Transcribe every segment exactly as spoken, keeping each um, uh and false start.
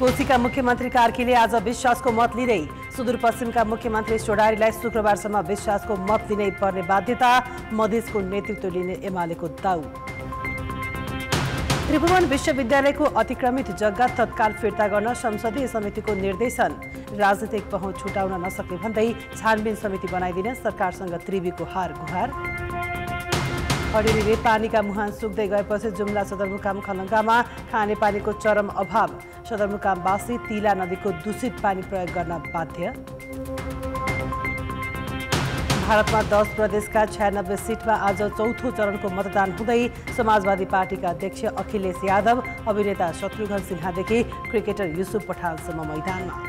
कोशी का मुख्यमंत्री कार्कीले आज अविश्वास को मत लिने सुदूरपश्चिम का मुख्यमंत्री चौडारीलाई शुक्रबारसम्म अविश्वास को मत लिनै पर्ने बाध्यता मधेसको नेतृत्व लिने एमालेको दाउ। त्रिभुवन विश्वविद्यालयको अतिक्रमित जग्गा तत्काल फिर्ता गर्न संसदीय समितिको निर्देशन। राजनीतिक पहुँच छुटाउन नसक्ने भन्दै छानबिन समिति बनाइदिन सरकारसँग त्रिभुवनको हार गुहार। अडेरीले पानीका मुहान सुक्दै गएपछि जुम्ला सदरमुकाम खलंगामा खाने पानीको चरम अभाव। सदरमुकामवासी तीला नदीको दूषित पानी प्रयोग गर्न बाध्य। भारतमा दस प्रदेशका छयानब्बे सीटमा आज चौथो चरणको मतदान हुँदै समाजवादी पार्टीका अध्यक्ष अखिलेश यादव, अभिनेता शत्रुघ्न सिन्हादेखि क्रिकेटर युसुफ पठानसम्म मैदानमा।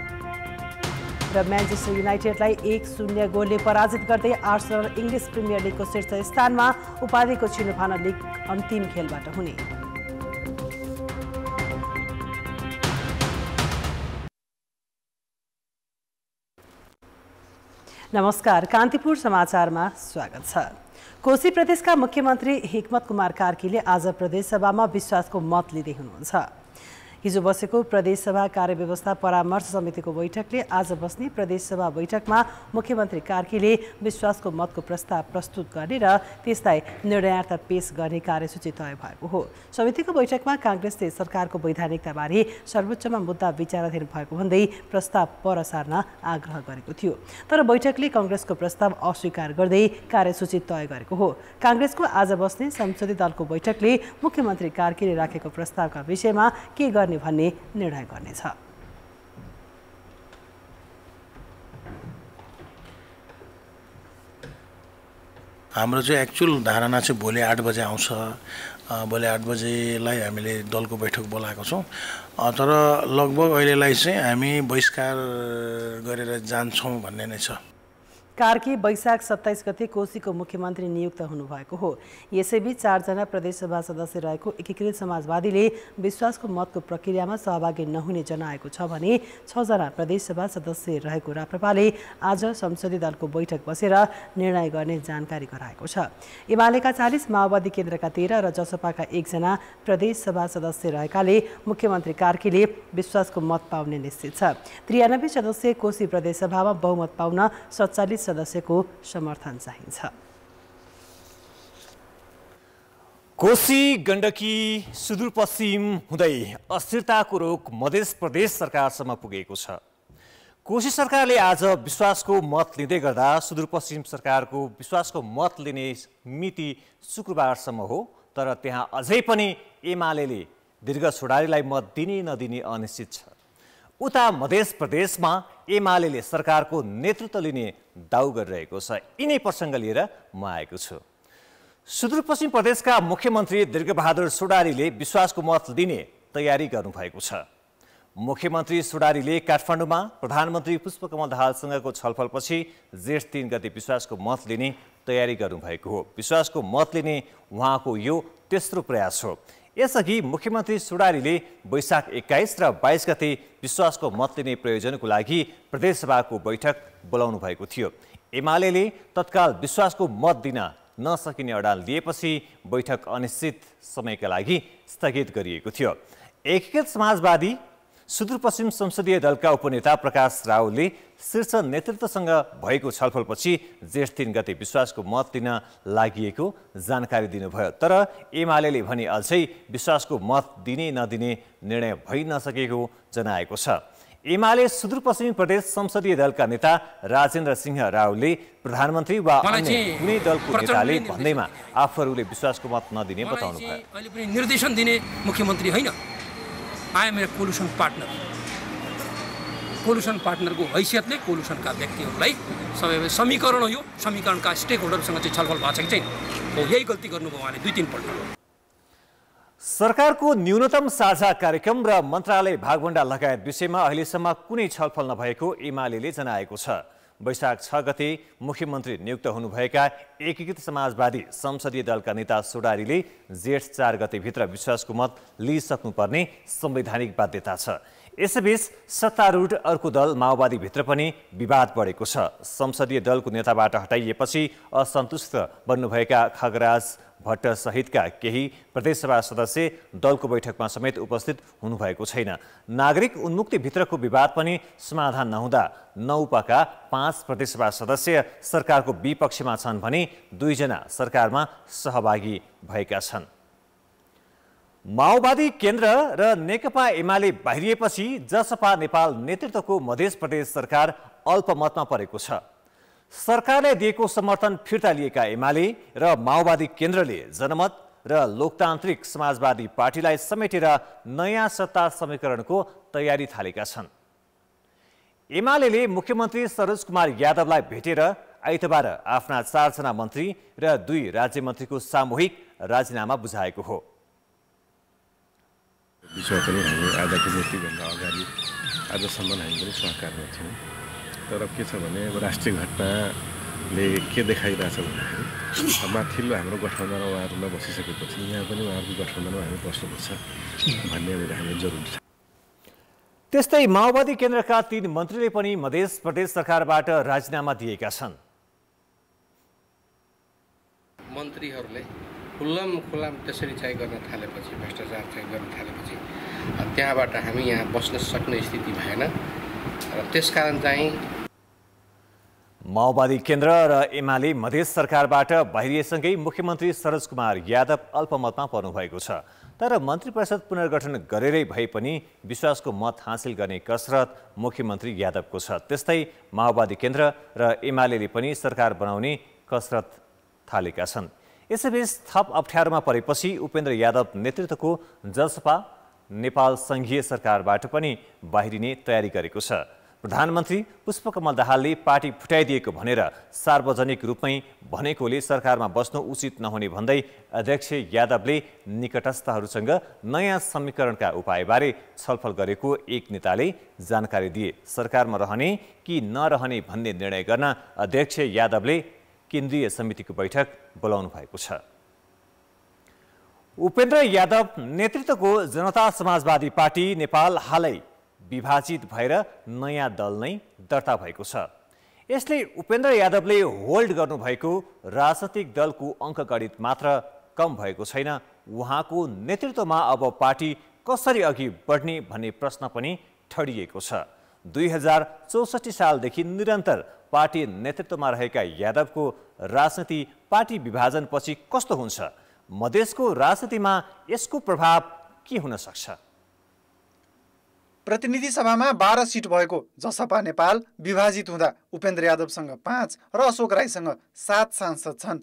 र म्यान्चेस्टर युनाइटेडलाई एक शून्य गोलले पराजित गर्दै आर्सेनल इंग्लिस प्रिमियर लिगको शीर्ष स्थानमा, उपाधिको छिनोफाना लिग अन्तिम खेलबाट हुने। नमस्कार, कान्तिपुर समाचारमा स्वागत छ। कोशी प्रदेशका मुख्यमन्त्री हिक्मत कुमार कार्कीले आज प्रदेशसभामा विश्वासको मत लिदै हुनुहुन्छ। हिजो बसेको प्रदेशसभा कार्यव्यवस्था परामर्श समितिको बैठकले आज बस्ने प्रदेशसभा बैठकमा मुख्यमन्त्री कार्कीले विश्वासको मतको प्रस्ताव प्रस्तुत गर्ने र त्यसलाई निर्णयार्थ पेश गर्ने कार्यसूची तय भएको हो। समितिको बैठकमा कांग्रेसले सरकारको वैधानिकताबारे सर्वोच्चमा मुद्दा विचाराधीन भएको भन्दै प्रस्ताव पर सार्न आग्रह गरेको थियो, तर बैठकले कांग्रेसको प्रस्ताव अस्वीकार गर्दै कार्यसूची तय गरेको हो। कांग्रेसको आज बस्ने संसदीय दलको बैठकले मुख्यमन्त्री कार्कीले राखेको प्रस्तावका विषयमा के गर्ने भन्ने निर्णय गर्नेछ। हाम्रो चाहिँ एक्चुअल धारणा चाहिँ भोलि आठ बजे आउँछ। भोलि आठ बजेलाई हामीले दलको बैठक बोलाएको छौँ, तर लगभग अहिलेलाई चाहिँ हामी बहिष्कार गरेर जान्छौँ भन्ने नै छ। कार्की वैशाख सत्ताइस गते कोशीको मुख्यमन्त्री नियुक्त हुनुभएको हो। यसैबीच चारजना प्रदेशसभा सदस्य रहेको एकीकृत समाजवादीले विश्वासको मतको प्रक्रियामा सहभागी नहुने जनाएको छ भने छजना प्रदेशसभा सदस्य रहेको राप्रपाले आज संसदीय दलको बैठक बसेर निर्णय गर्ने जानकारी गराएको छ। एमालेका चालीस, माओवादी केन्द्रका तेह्र र जसपाका एकजना प्रदेशसभा सदस्य रहेकाले मुख्यमन्त्री कार्कीले विश्वासको मत पाउने निश्चित छ। त्रियानब्बे सदस्यीय कोशी प्रदेशसभामा बहुमत पाउन सत्तालिस सदस्यको समर्थन चाहिन्छ। कोशी गण्डकी सुदूरपश्चिम हुँदै अस्थिरताको रोग मधेस प्रदेश सरकारसम्म पुगेको छ। कोशी सरकारले आज विश्वासको मत लिँदै गर्दा सुदूरपश्चिम सरकारको विश्वासको मत लिने मिति शुक्रबारसम्म हो, तर त्यहाँ अझै पनि एमालेले दीर्घ छोडारीलाई मत दिने नदिने अनिश्चित छ। उता मधेस प्रदेशमा एमालेले सरकारको नेतृत्व लिने दाउ गरिरहेको छ। यिनै प्रसंग लिएर म आएको छु। सुदूरपश्चिम प्रदेशका मुख्यमन्त्री दीर्घबहादुर सुडारीले विश्वासको मत लिने तयारी गर्नुभएको छ। मुख्यमन्त्री सुडारीले काठमाडौँमा प्रधानमन्त्री पुष्पकमल दाहालसँगको छलफलपछि जेठ तीन गते विश्वासको मत लिने तयारी गर्नुभएको हो। विश्वासको मत लिने उहाँको यो तेस्रो प्रयास हो। यसअघि मुख्यमन्त्री सुडारीले वैशाख एक्काइस र बाइस गते विश्वासको मत लिने प्रयोजनको लागि प्रदेशसभाको बैठक बोलाउनु भएको थियो। एमालेले तत्काल विश्वासको मत दिन नसकिने अडान लिएपछि बैठक अनिश्चित समयका लागि स्थगित गरिएको थियो। एकीकृत समाजवादी सुदूरपश्चिम संसदीय दलका उपनेता प्रकाश रावले शीर्ष नेतृत्वसँग भएको छलफलपछि जेठ तीन गते विश्वासको मत दिन लागिएको जानकारी दिनुभयो, तर एमालेले भने अझै विश्वासको मत दिने नदिने निर्णय भइ नसकेको जनाएको छ। एमाले सुदूरपश्चिम प्रदेश संसदीय दलका नेता राजेन्द्र सिंह रावले प्रधानमन्त्री वा अन्य कुनै दलको नेताले भन्दैमा आफूहरूले विश्वासको मत नदिने बताउनुभयो। अहिले पनि निर्देशन दिने मुख्यमन्त्री हैन, I am a coalition partner. Coalition partner को हैसियत ले coalition का व्यक्तिहरूलाई सबै समीकरण हो, यो समीकरणका स्टेकहोल्डरसँग चाहिँ छलफल भएको छैन। हो यही गल्ती गर्नुभयो उहाँले दुई तीन पल्ट। सरकारको न्यूनतम साझा कार्यक्रम र मन्त्रालय भागवण्डा लगायत विषयमा अहिलेसम्म कुनै छलफल नभएको एमालेले जनाएको छ। वैशाख छ गते मुख्यमन्त्री नियुक्त हुनुभएका एकीकृत समाजवादी संसदीय दलका नेता सुडारीले जेठ चार गते भित्र विश्वासको मत लिइसक्नुपर्ने संवैधानिक बाध्यता छ। यसैबीच सत्तारूढ अर्को दल माओवादी भित्र पनि विवाद बढेको छ। संसदीय दलको नेताबाट हटाइएपछि असन्तुष्ट बन्नुभएका खगराज भट्ट सहितका केही प्रदेशसभा सदस्य दलको बैठकमा समेत उपस्थित हुनुभएको छैन। नागरिक उन्मुक्ति भित्रको विवाद पनि समाधान नहुँदा नौपाका पाँच प्रदेशसभा सदस्य सरकारको विपक्षमा छन् भने दुई जना सरकारमा सहभागी भएका छन्। माओवादी केन्द्र र नेकपा एमाले बाहिरिएपछि जसपा नेपाल नेतृत्वको मधेस प्रदेश सरकार अल्पमतमा परेको छ। सरकारले दिएको समर्थन फिर्ता लिएका एमाले र माओवादी केन्द्रले जनमत र लोकतान्त्रिक समाजवादी पार्टीलाई समेटेर नयाँ सत्ता समीकरणको तयारी थालेका छन्। एमालेले मुख्यमन्त्री सरोज कुमार यादवलाई भेटेर आइतबार आफ्ना चारजना मन्त्री र दुई राज्य मन्त्रीको सामूहिक राजीनामा बुझाएको हो। तर के छ भने राष्ट्रिय घटनाले के देखाइरहेछ भन्दाखेरि माथिल्लो हाम्रो गठबन्धनमा उहाँहरूलाई बसिसकेपछि यहाँ पनि उहाँहरूको गठबन्धनमा हामी बस्नुपर्छ भन्ने एउटा हामी जरुरी छ। त्यस्तै माओवादी केन्द्रका तीन मन्त्रीले पनि मधेस प्रदेश सरकारबाट राजीनामा दिएका छन्। मन्त्रीहरूले खुल्लम खुल्लाम त्यसरी चाहिँ गर्न थालेपछि भ्रष्टाचार चाहिँ गर्न थालेपछि त्यहाँबाट हामी यहाँ बस्न सक्ने स्थिति भएन र त्यसकारण चाहिँ माओवादी केन्द्र र एमाले मधेस सरकारबाट बाहिरिएसँगै मुख्यमन्त्री सरोज कुमार यादव अल्पमतमा पर्नु भएको छ। तर मन्त्री परिषद पुनर्गठन गरेरै भए पनि विश्वासको मत हासिल गर्ने कसरत मुख्यमन्त्री यादवको छ। त्यस्तै माओवादी केन्द्र र एमालेले पनि सरकार बनाउने कसरत थालेका छन्। यसैबीच थप अप्ठ्यारोमा परेपछि उपेन्द्र यादव नेतृत्वको जसपा नेपाल संघीय सरकारबाट पनि बाहिरिने तयारी गरेको छ। प्रधानमन्त्री पुष्पकमल दाहालले पार्टी फुटाइदिएको भनेर सार्वजनिक रूपमै भनेकोले सरकारमा बस्नु उचित नहुने भन्दै अध्यक्ष यादवले निकटस्थहरूसँग नयाँ समीकरणका उपायबारे छलफल गरेको एक नेताले जानकारी दिए। सरकारमा रहने कि नरहने भन्ने निर्णय गर्न अध्यक्ष यादवले केन्द्रीय समितिको बैठक बोलाउनु भएको छ। उपेन्द्र यादव नेतृत्वको जनता समाजवादी पार्टी नेपाल हालै विभाजित भएर नयाँ दल नै दर्ता भएको छ। यसले उपेन्द्र यादवले होल्ड गर्नुभएको राजनीतिक दलको अङ्कगणित मात्र कम भएको छैन, उहाँको नेतृत्वमा अब पार्टी कसरी अघि बढ्ने भन्ने प्रश्न पनि ठडिएको छ। दुई हजार चौसठी सालदेखि निरन्तर पार्टी नेतृत्वमा रहेका यादवको राजनीति पार्टी विभाजनपछि कस्तो हुन्छ, मधेसको राजनीतिमा यसको प्रभाव के हुन सक्छ? प्रतिनिधि सभामा बाह्र सीट भएको जसपा नेपाल विभाजित हुँदा उपेन्द्र यादवसँग पाँच र अशोक राईसँग सात सांसद छन्।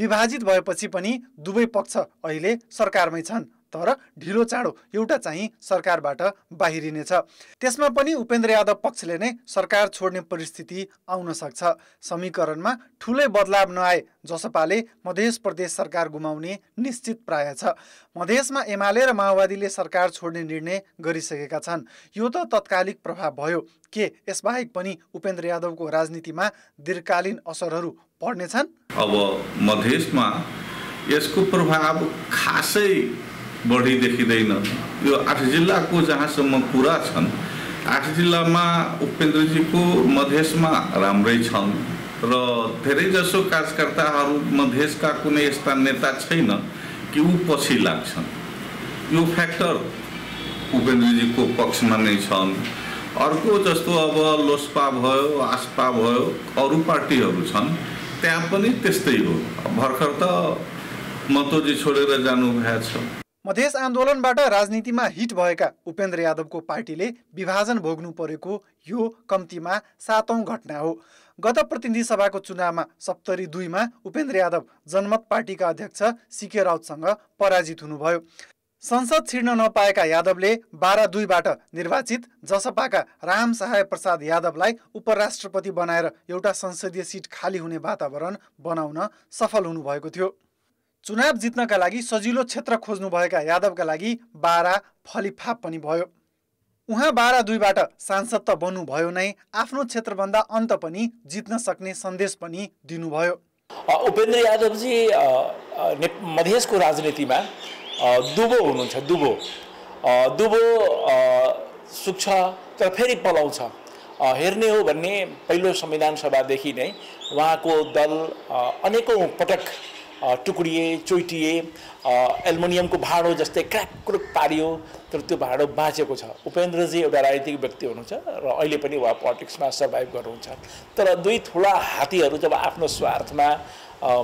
विभाजित भएपछि पनि दुवै पक्ष अहिले सरकारमै छन्, तर ढिलो चाँडो एउटा चाहिँ सरकारबाट बाहिरिनेछ। त्यसमा पनि उपेन्द्र यादव पक्षले नै सरकार छोड्ने परिस्थिति आउन सक्छ। समीकरणमा ठूलै बदलाव नआए जसपाले मधेस प्रदेश सरकार गुमाउने निश्चित प्राय छ। मधेसमा एमाले र माओवादीले सरकार छोड्ने निर्णय गरिसकेका छन्। यो त तत्कालिक प्रभाव भयो के यसबाहेक पनि उपेन्द्र यादवको राजनीतिमा दीर्घकालीन असरहरू पर्नेछन्? अब मधेसमा यसको प्रभाव खासै बढी देखिँदैन। यो आठ जिल्लाको जहाँसम्म कुरा छन्, आठ जिल्लामा उपेन्द्रजीको मधेसमा राम्रै छन् र धेरै जसो कार्यकर्ताहरू मधेसका कुनै यस्ता नेता छैन कि ऊ पछि लाग्छन्। यो फ्याक्टर उपेन्द्रजीको पक्षमा नै छन्। अर्को जस्तो अब लोसपा भयो, आसपा भयो, अरू पार्टीहरू छन्, त्यहाँ पनि त्यस्तै हो। भर्खर त मतोजी छोडेर जानुभएको छ। मधेस आन्दोलनबाट राजनीतिमा हिट भएका उपेन्द्र यादवको पार्टीले विभाजन भोग्नु परेको यो कम्तीमा सातौं घटना हो। गत प्रतिनिधि सभाको चुनावमा सप्तरी दुईमा उपेन्द्र यादव जनमत पार्टीका अध्यक्ष सीके राउतसँग पराजित हुनुभयो। संसद छिर्न नपाएका यादवले बाह्र दुईबाट निर्वाचित जसपाका राम सहाय प्रसाद यादवलाई उपराष्ट्रपति बनाएर एउटा संसदीय सिट खाली हुने वातावरण बनाउन सफल हुनुभएको थियो। चुनाव जित्नका लागि सजिलो क्षेत्र खोज्नुभएका यादवका लागि बाह्र फलिफाप पनि भयो। उहाँ बाह्र दुईबाट सांसद त बन्नुभयो नै, आफ्नो क्षेत्रभन्दा अन्त पनि जित्न सक्ने सन्देश पनि दिनुभयो। उपेन्द्र यादवजी मधेसको राजनीतिमा दुबो हुनुहुन्छ। दुबो दुबो सुक्छ तर फेरि पलाउँछ। हेर्ने हो भने पहिलो संविधान सभादेखि नै उहाँको दल अनेकौँ पटक टुक्रिए चोइटिए एल्युमिनियमको भाँडो जस्तै क्र्याकक्रुक पारियो तर त्यो भाँडो बाँचेको छ। उपेन्द्रजी एउटा राजनीतिक व्यक्ति हुनुहुन्छ र अहिले पनि उहाँ पोलिटिक्समा सर्भाइभ गर्नुहुन्छ, तर दुई ठुला हात्तीहरू जब आफ्नो स्वार्थमा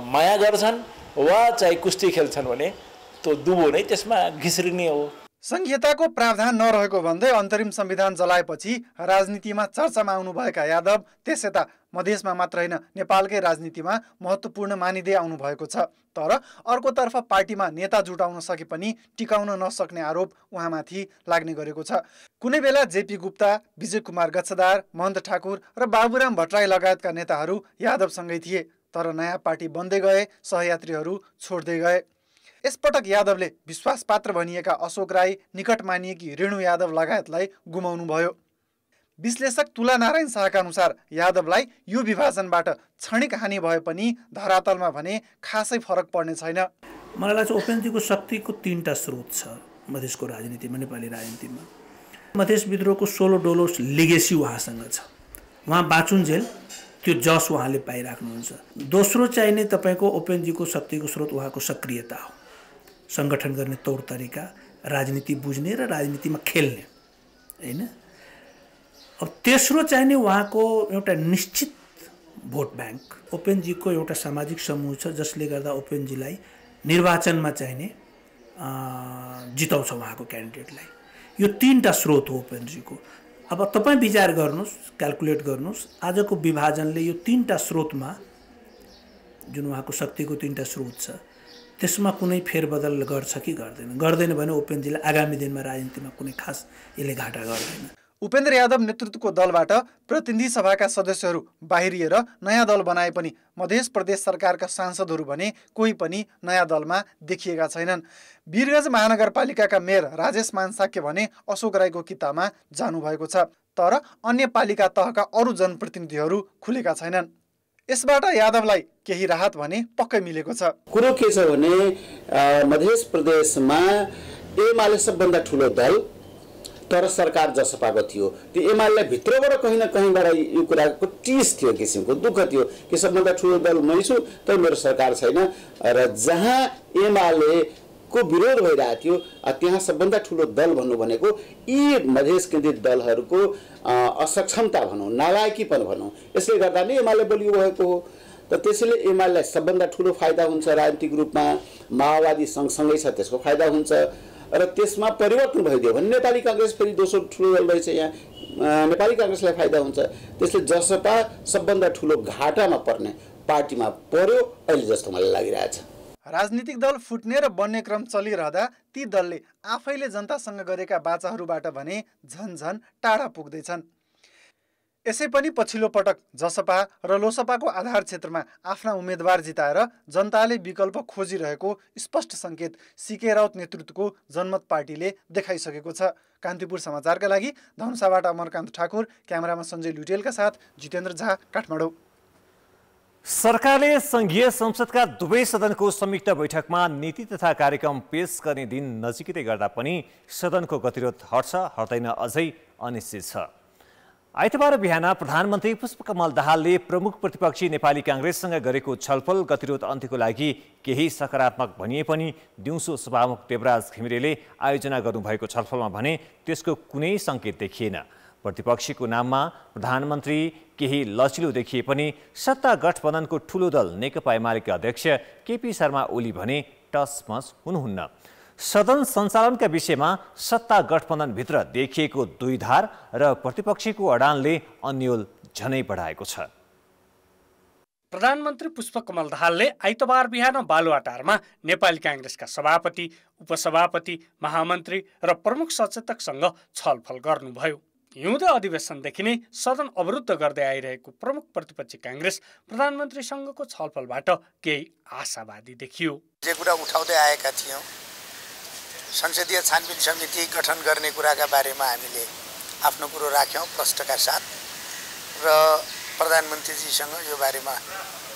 माया गर्छन् वा चाहिँ कुस्ती खेल्छन् भने त्यो दुबो नै त्यसमा घिस्रिने हो। संघीयताको प्रावधान नरहेको भन्दै अन्तरिम संविधान जलाएपछि राजनीतिमा चर्चामा आउनुभएका यादव त्यसैता मधेसमा मात्र हैन नेपालकै राजनीतिमा महत्त्वपूर्ण मानिदै आउनु भएको छ। तर अर्कोतर्फ पार्टीमा नेता जुटाउन सके पनि टिकाउन नसक्ने आरोप उहाँमाथि लाग्ने गरेको छ। कुनै बेला जेपी गुप्ता, विजय कुमार गच्छदार, महन्त ठाकुर र बाबुराम भट्टराई लगायतका नेताहरू यादवसँगै थिए, तर नयाँ पार्टी बन्दै गए, सहयात्रीहरू छोड्दै गए। यसपटक यादवले विश्वासपात्र भनिएका अशोक राई, निकट मानिएकी रेणु यादव लगायतलाई गुमाउनु भयो। विश्लेषक तुला नारायण शाहका अनुसार यादवलाई यो विभाजनबाट क्षणिक हानि भए पनि धरातलमा भने खासै फरक पर्ने छैन। मलाई लाग्छ उपेन्द्रजीको शक्तिको तीनटा स्रोत छ मधेसको राजनीतिमा, नेपाली राजनीतिमा। मधेस विद्रोहको सोलो डोलो लेगेसी उहाँसँग छ, उहाँ बाँचुन्जेल त्यो जस उहाँले पाइराख्नुहुन्छ। दोस्रो चाहिने तपाईँको उपेन्द्रजीको शक्तिको स्रोत उहाँको सक्रियता हो, संगठन गर्ने तौर तरिका, राजनीति बुझ्ने र राजनीतिमा खेल्ने, हैन। अब तेस्रो चाहिने उहाँको एउटा निश्चित भोट बैंक। उपेन्द्रजीको एउटा सामाजिक समूह छ जसले गर्दा उपेन्द्रजीलाई निर्वाचनमा चाहिने जिताउँछ उहाँको क्यान्डिडेटलाई। यो तीनटा स्रोत हो उपेन्द्रजीको। अब तपाई विचार गर्नुस्, क्याल्कुलेट गर्नुस्, आजको विभाजनले यो तीनटा स्रोतमा जुन उहाँको शक्तिको तीनटा स्रोत छ त्यसमा कुनै फेरबदल गर्छ कि गर्दैन। गर्दैन भने उपेन्द्रजीले आगामी दिनमा राजनीतिमा कुनै खास यसले घाटा गर्दैन। उपेन्द्र यादव नेतृत्वको दलबाट प्रतिनिधि सभाका सदस्यहरू बाहिरिएर नयाँ दल बनाए पनि मधेस प्रदेश सरकारका सांसदहरू भने कोही पनि नयाँ दलमा देखिएका छैनन्। वीरगञ्ज महानगरपालिकाका मेयर राजेश मानसाक्य भने अशोक राईको कितामा जानुभएको छ, तर अन्य पालिका तहका अरू जनप्रतिनिधिहरू खुलेका छैनन्। यसबाट यादवलाई केही राहत भने पक्कै मिलेको छ। कुरो के छ भने मधेस प्रदेशमा एमाले सबभन्दा ठुलो दल, तर सरकार जसपाको थियो। त्यो एमालेलाई भित्रबाट कहीँ न कहीँबाट यो कुराको टिस थियो, किसिमको दुःख थियो कि सबभन्दा ठुलो दल मै छु तर मेरो सरकार छैन। र जहाँ एमालेको विरोध भइरहेको थियो त्यहाँ सबभन्दा ठुलो दल भन्नु भनेको यी मधेस केन्द्रित दलहरूको असक्षमता भनौँ, नालायकीपन भनौँ, यसले गर्दा नै एमाले बलियो भएको हो। त त्यसैले एमालेलाई सबभन्दा ठुलो फाइदा हुन्छ राजनीतिक रूपमा, माओवादी सँगसँगै छ त्यसको फाइदा हुन्छ। र त्यसमा परिवर्तन भइदियो भने नेपाली कांग्रेस फेरि दोस्रो ठुलो दल रहेछ, यहाँ नेपाली कांग्रेसलाई फाइदा हुन्छ। त्यसले जसपा सबभन्दा ठुलो घाटामा पर्ने पार्टीमा पर्यो अहिले जस्तो मलाई लागिरहेछ। राजनीतिक दल फुट्ने र बन्ने क्रम चलिरहँदा ती दलले आफैले जनतासँग गरेका वाचाहरूबाट भने झनझन टाढा पुग्दैछन्। यसै पनि पछिल्लो पटक जसपा र लोसपाको आधार क्षेत्रमा आफ्ना उम्मेदवार जिताएर जनताले विकल्प खोजिरहेको स्पष्ट संकेत सीके राउत नेतृत्वको जनमत पार्टीले देखाइसकेको छ। कान्तिपुर समाचारका लागि धनुषाबाट अमरकान्त ठाकुर, क्यामेरामा सञ्जय लुटेलका साथ जितेन्द्र झा, काठमाडौँ। सरकारले संघीय संसदका दुवै सदनको संयुक्त बैठकमा नीति तथा कार्यक्रम पेश गर्ने दिन नजिकै गर्दा पनि सदनको गतिरोध हट्छ हट्दैन अझै अनिश्चित छ। आइतबार बिहान प्रधानमन्त्री पुष्पकमल दाहालले प्रमुख प्रतिपक्षी नेपाली कांग्रेससँग गरेको छलफल गतिरोध अन्त्यको लागि केही सकारात्मक भनिए पनि दिउँसो सभामुख देवराज घिमिरेले आयोजना गर्नुभएको छलफलमा भने त्यसको कुनै संकेत देखिएन। प्रतिपक्षीको नाममा प्रधानमन्त्री केही लचिलो देखिए पनि सत्ता गठबन्धनको ठुलो दल नेकपा एमालेका अध्यक्ष केपी शर्मा ओली भने टसमस हुनुहुन्न। सदन सञ्चालनका विषयमा सत्ता गठबन्धनभित्र देखिएको दुईधार र प्रतिपक्षीको अडानले अन्योल झनै बढाएको छ। प्रधानमन्त्री पुष्पकमल दाहालले आइतबार बिहान बालुवाटारमा नेपाली कांग्रेसका सभापति, उपसभापति, महामन्त्री र प्रमुख सचेतकसँग छलफल गर्नुभयो। हिउँदे अधिवेशनदेखि नै सदन अवरुद्ध गर्दै आइरहेको प्रमुख प्रतिपक्षी कांग्रेस प्रधानमन्त्रीसँगको छलफलबाट केही आशावादी देखियो। जे कुरा उठाउँदै आएका थियौँ संसदीय छानबिन समिति गठन गर्ने कुराका बारेमा हामीले आफ्नो कुरो राख्यौँ प्रश्नका साथ र प्रधानमन्त्रीजीसँग यो बारेमा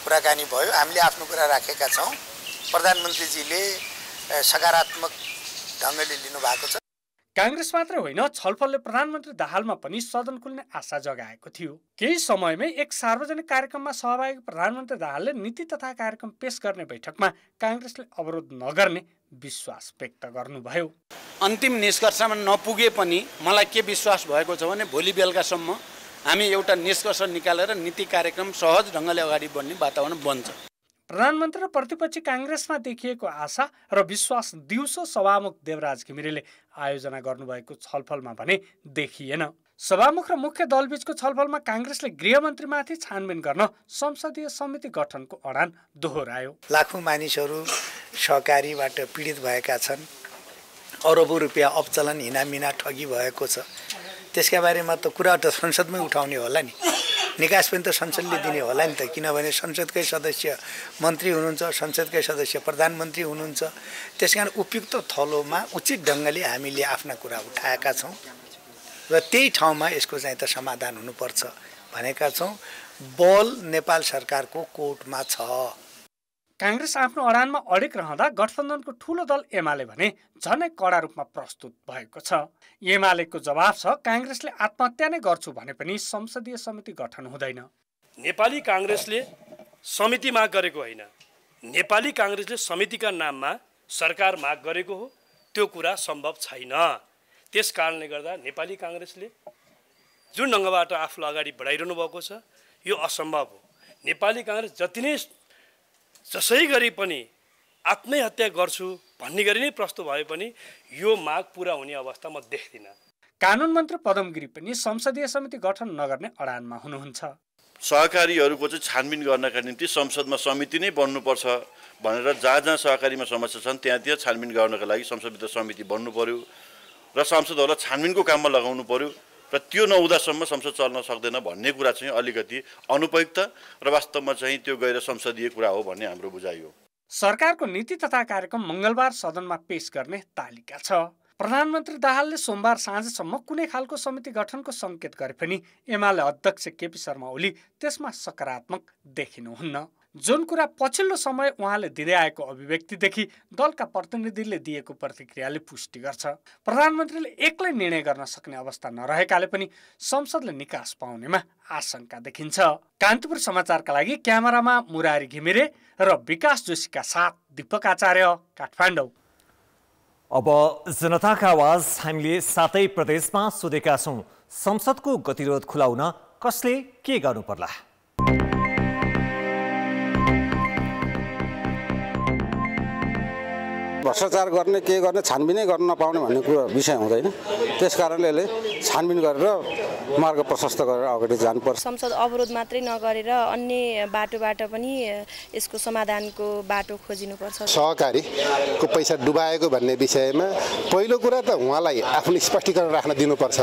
कुराकानी भयो। हामीले आफ्नो कुरा राखेका छौँ, प्रधानमन्त्रीजीले सकारात्मक ढङ्गले लिनुभएको छ। कांग्रेस मात्र होइन छलफलले प्रधानमन्त्री दाहालमा पनि सदन खुल्ने आशा जगाएको थियो। केही समयमै एक सार्वजनिक कार्यक्रममा सहभागी प्रधानमन्त्री दाहालले नीति तथा कार्यक्रम पेश गर्ने बैठकमा कांग्रेसले अवरोध नगर्ने विश्वास व्यक्त गर्नुभयो। अन्तिम निष्कर्षमा नपुगे पनि मलाई के विश्वास भएको छ भने भोलि बेलुकासम्म हामी एउटा निष्कर्ष निकालेर नीति कार्यक्रम सहज ढंगले अगाडि बढ्ने वातावरण बन्छ। प्रधानमन्त्री र प्रतिपक्षी कांग्रेसमा देखिएको आशा र विश्वास दिउँसो सभामुख देवराज घिमिरेले आयोजना गर्नुभएको छलफलमा भने देखिएन। सभामुख र मुख्य दलबीचको छलफलमा कांग्रेसले गृहमन्त्रीमाथि छानबिन गर्न संसदीय समिति गठनको अडान दोहोऱ्यायो। लाखौं मानिसहरू सहकारीबाट पीडित भएका छन्। अरबौं रुपैयाँ अपचलन हिनामिना ठगी भएको छ। त्यसका बारेमा त कुरा त संसदमै उठाउने होला नि, निकास पनि त संसदले दिने होला नि त, किनभने संसदकै सदस्य मन्त्री हुनुहुन्छ, संसदकै सदस्य प्रधानमन्त्री हुनुहुन्छ। त्यसकारण उपयुक्त थलोमा उचित ढंगले हामीले आफ्ना कुरा उठाएका छौं र त्यही ठाउँमा यसको चाहिँ त समाधान हुनुपर्छ भनेका छौं। बल नेपाल सरकारको कोर्टमा छ। कांग्रेस आफ्नो अडानमा अडिक रहँदा गठबन्धनको ठूलो दल एमाले भने झनै कडा रूपमा प्रस्तुत भएको छ। एमालेको जवाफ छ कांग्रेसले आत्महत्या नै गर्छु भने पनि संसदीय समिति गठन हुँदैन। नेपाली कांग्रेसले समिति माग गरेको होइन, नेपाली कांग्रेसले समितिका नाममा सरकार माग गरेको हो। त्यो कुरा सम्भव छैन। त्यस कारणले गर्दा नेपाली कांग्रेसले जुन ढंगबाट आफूलाई अगाडि बढाइरहनु भएको छ यो असम्भव हो। नेपाली कांग्रेस जति नै जसै गरी पनि आत्महत्या गर्छु भन्ने गरी नै प्रस्तुत भए पनि यो माग पूरा हुने अवस्था म देख्दिन। कानून मन्त्री पदमगिरी पनि संसदीय समिति गठन नगर्ने अडानमा हुनुहुन्छ। सहकारीहरूको चाहिँ छानबिन गर्नका निम्ति संसदमा समिति नै बन्नुपर्छ भनेर जहाँ जहाँ सहकारीमा समस्या छन् त्यहाँ त्यहाँ छानबिन गर्नका लागि संसदभित्र समिति बन्नु पर्यो र सांसदहरूलाई छानबिनको काममा लगाउनु पर्यो र त्यो नहुँदासम्म संसद चल्न सक्दैन भन्ने कुरा चाहिँ अलिकति अनुपयुक्त र वास्तवमा चाहिँ त्यो गैर संसदीय कुरा हो भन्ने हाम्रो बुझाइ हो। सरकारको नीति तथा कार्यक्रम मंगलबार सदनमा पेश गर्ने तालिका छ। प्रधानमन्त्री दाहालले सोमबार साँझसम्म कुनै खालको समिति गठनको संकेत गरे पनि एमाले अध्यक्ष केपी शर्मा ओली त्यसमा सकारात्मक देखिनुहुन्न। जुन कुरा पछिल्लो समय उहाँले दिँदै आएको अभिव्यक्तिदेखि दलका प्रतिनिधिले दिएको प्रतिक्रियाले पुष्टि गर्छ। प्रधानमन्त्रीले एक्लै निर्णय गर्न सक्ने अवस्था नरहेकाले पनि संसदले निकास पाउनेमा आशंका देखिन्छ। कान्तिपुर समाचारका लागि क्यामेरामा मुरारी घिमिरे र विकास जोशीका साथ दीपक आचार्य, काठमाडौँ। अब जनताका आवाज हामीले सातै प्रदेशमा सोधेका छौँ, संसदको गतिरोध खुलाउन कसले के गर्नु पर्ला? भ्रष्टाचार गर्ने के गर्ने छानबिनै गर्न नपाउने भन्ने कुरा विषय हुँदैन। त्यस कारणले यसले छानबिन गरेर मार्ग प्रशस्त गरेर अगाडि जानुपर्छ। संसद अवरोध मात्रै नगरेर अन्य बाटोबाट पनि यसको समाधानको बाटो खोजिनुपर्छ। सहकारीको पैसा डुबाएको भन्ने विषयमा पहिलो कुरा त उहाँलाई आफ्नो स्पष्टीकरण राख्न दिनुपर्छ।